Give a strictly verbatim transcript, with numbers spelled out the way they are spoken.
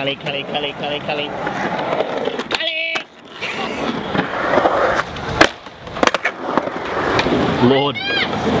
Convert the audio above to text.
Kali, Kali, Kali, Kali, Kali. Kali! Lord.